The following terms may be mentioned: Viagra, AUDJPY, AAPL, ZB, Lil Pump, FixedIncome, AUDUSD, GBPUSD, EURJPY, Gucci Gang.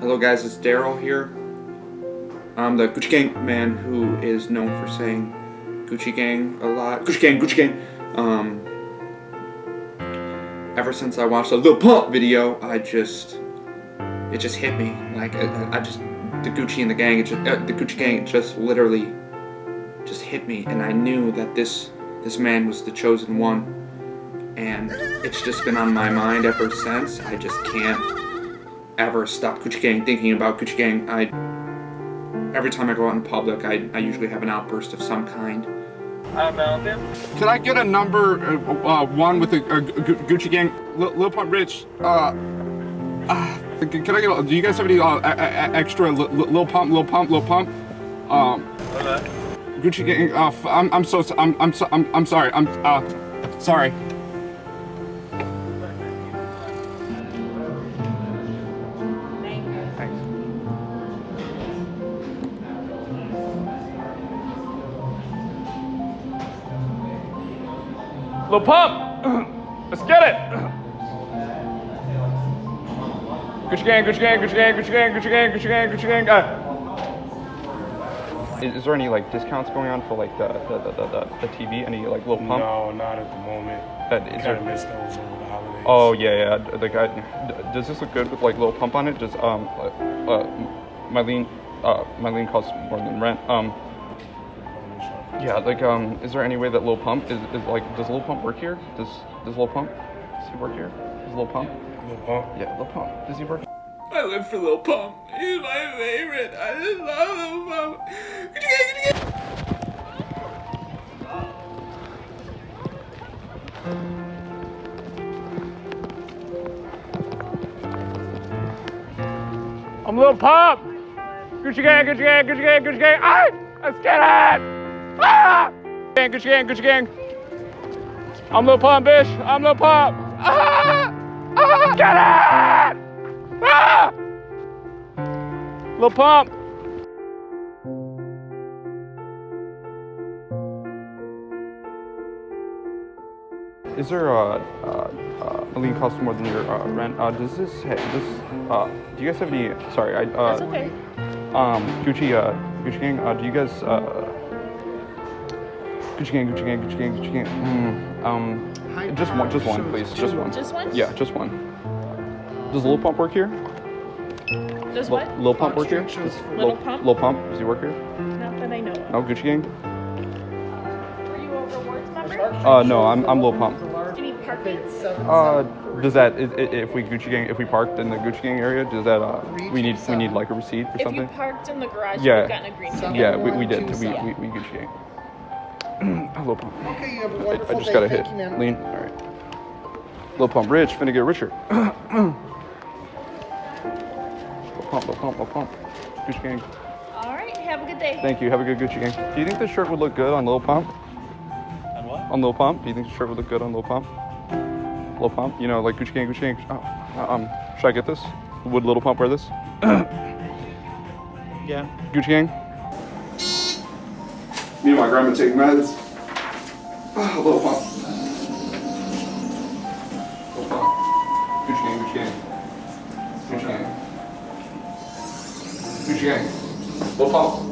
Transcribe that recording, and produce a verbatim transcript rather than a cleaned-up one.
Hello guys, it's Daryl here. I'm the Gucci Gang man who is known for saying Gucci Gang a lot. Gucci Gang, Gucci Gang. Um, ever since I watched the Lil Pump video, I just, it just hit me. Like, I, I just, the Gucci and the gang, it just, uh, the Gucci Gang just literally just hit me. And I knew that this, this man was the chosen one. And it's just been on my mind ever since. I just can't ever stop Gucci Gang thinking about Gucci Gang. I, every time I go out in public, I, I usually have an outburst of some kind. Hi, Malcolm. Can I get a number uh, one with a, a Gucci Gang? L Lil Pump Rich. Uh, uh, can I get? A, do you guys have any uh, extra L Lil Pump, Lil Pump, Lil Pump? Um, okay. Gucci Gang. Uh, I'm I'm so I'm I'm so, I'm I'm sorry. I'm uh, sorry. Lil Pump! Let's get it! Gucci Gang, Gucci Gang, Gucci Gang, Gucci Gang, Gucci Gang, Gucci Gang, Gucci Gang, uh. Is, is there any like discounts going on for like the the, the, the, the, the T V? Any like Lil Pump? No, not at the moment. That is kind of missed those over the holidays. Oh yeah, yeah. The guy. Does this look good with like Lil Pump on it? Does um, uh, uh my lean, uh, my lean costs more than rent. Um. Yeah, like, um, is there any way that Lil Pump is, is like, does Lil Pump work here? Does, does Lil Pump, does he work here? Does Lil Pump? Lil Pump? Yeah, Lil Pump. Does he work? I live for Lil Pump. He's my favorite. I just love Lil Pump. Could you get, could you get? I'm Lil Pump. Gucci Gang, Gucci Gang, Gucci Gang, Gucci Gang. Ah, let's get it. Ah! Gucci Gang, Gucci Gang, Gucci Gang. I'm Lil Pump, bitch. I'm Lil Pump. Ah! Ah! Get it! Ah! Lil Pump. Is there a, a, a lean cost more than your uh, rent? Uh, does this? Hey, this? Uh, do you guys have any? Sorry, I. Uh, That's okay. Um, Gucci, uh, Gucci Gang. Uh, do you guys? Uh, Gucci Gang, Gucci Gang, Gucci Gang, Gucci Gang. Mm, um, Hi, just one, just one, please, just one. Just one? Yeah, just one. Does Lil Pump work here? Does L what? Lil Pump work here? Does Lil Pump? Lil Pump, does he work here? Not that I know of. No, Gucci Gang? Were you over wards member? Uh, no, I'm, I'm Lil Pump. Do you need parking? Uh, does that, if we Gucci Gang, if we parked in the Gucci Gang area, does that, uh, we need, we need like a receipt or something? If you parked in the garage, yeah. You've gotten a green ticket. Yeah, we, we did, we, we, we Gucci Gang. Lil Pump. Okay, you have a wonderful I, I just day. Got a hit. You, lean. All right. Lil Pump Rich, finna get richer. Lil Pump, Lil Pump, Lil Pump. Gucci Gang. All right, have a good day. Thank you. Have a good Gucci Gang. Do you think this shirt would look good on Lil Pump? On what? On Lil Pump. Do you think the shirt would look good on Lil Pump? Lil Pump. You know, like Gucci Gang, Gucci Gang. Oh, um, should I get this? Would Lil Pump wear this? Yeah. Gucci Gang. Me and my grandma take meds. Oh, Lil Pump. Lil Pump. Gucci Gang, Gucci Gang. Gucci Gang. Gucci Gang. Lil Pump.